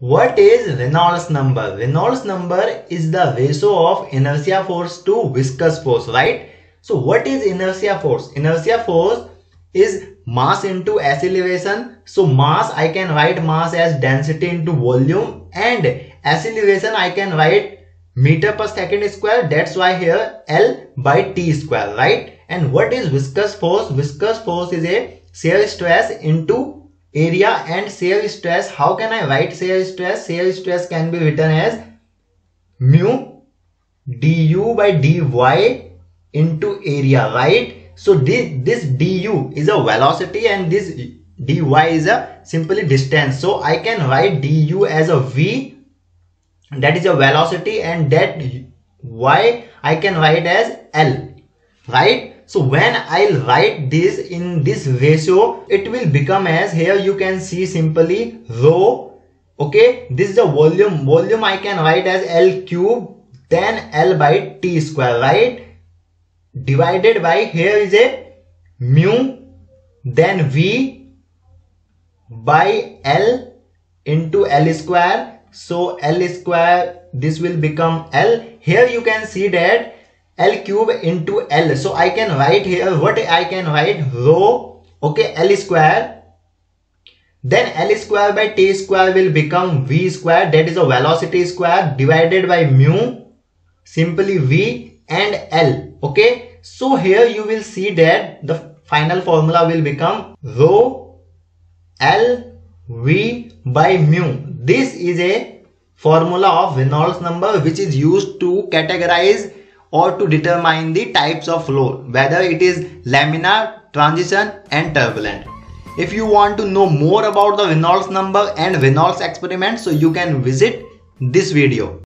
What is Reynolds number? Reynolds number is the ratio of inertia force to viscous force, right? So what is inertia force? Inertia force is mass into acceleration. So mass, I can write mass as density into volume, and acceleration I can write meter per second square. That's why here L by T square, right? And what is viscous force? Viscous force is a shear stress into area, and shear stress, how can I write shear stress? Shear stress can be written as mu du by dy into area, right? So this du is a velocity and this dy is a simply distance. So I can write du as a v, that is a velocity, and that y I can write as L, right? So when I'll write this in this ratio, it will become as, here you can see simply rho, okay, this is the volume, volume I can write as L cube, then L by T square, right, divided by, here is a mu, then V by L into L square, so L square, this will become L. Here you can see that L cube into L. So I can write here, what I can write, rho, okay, L square, then L square by T square will become V square, that is a velocity square, divided by mu, simply V and L, okay. So here you will see that the final formula will become rho L V by mu. This is a formula of Reynolds number which is used to categorize or to determine the types of flow, whether it is laminar, transition and turbulent. If you want to know more about the Reynolds number and Reynolds experiment, so you can visit this video.